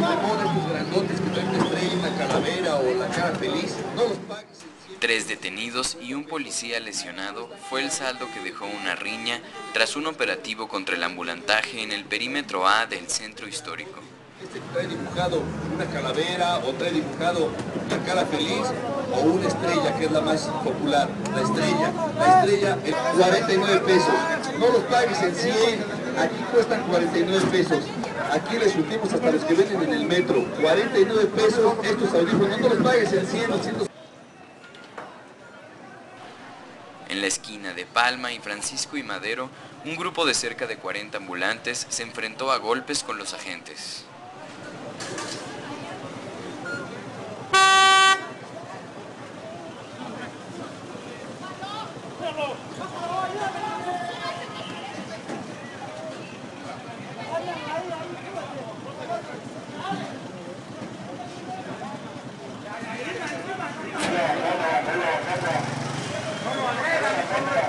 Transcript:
los demonios grandotes que traen una estrella, una calavera o la cara feliz, no los pagues. 3 detenidos y un policía lesionado fue el saldo que dejó una riña tras un operativo contra el ambulantaje en el perímetro A del Centro Histórico. Este trae dibujado una calavera o trae dibujado la cara feliz o una estrella, que es la más popular, la estrella en 49 pesos. No los pagues en 100, aquí cuestan 49 pesos. Aquí les surtimos hasta los que venden en el metro, 49 pesos estos audífonos, no los pagues en 100, 200. En la esquina de Palma y Francisco I. Madero, un grupo de cerca de 40 ambulantes se enfrentó a golpes con los agentes. Come on, come on, come on.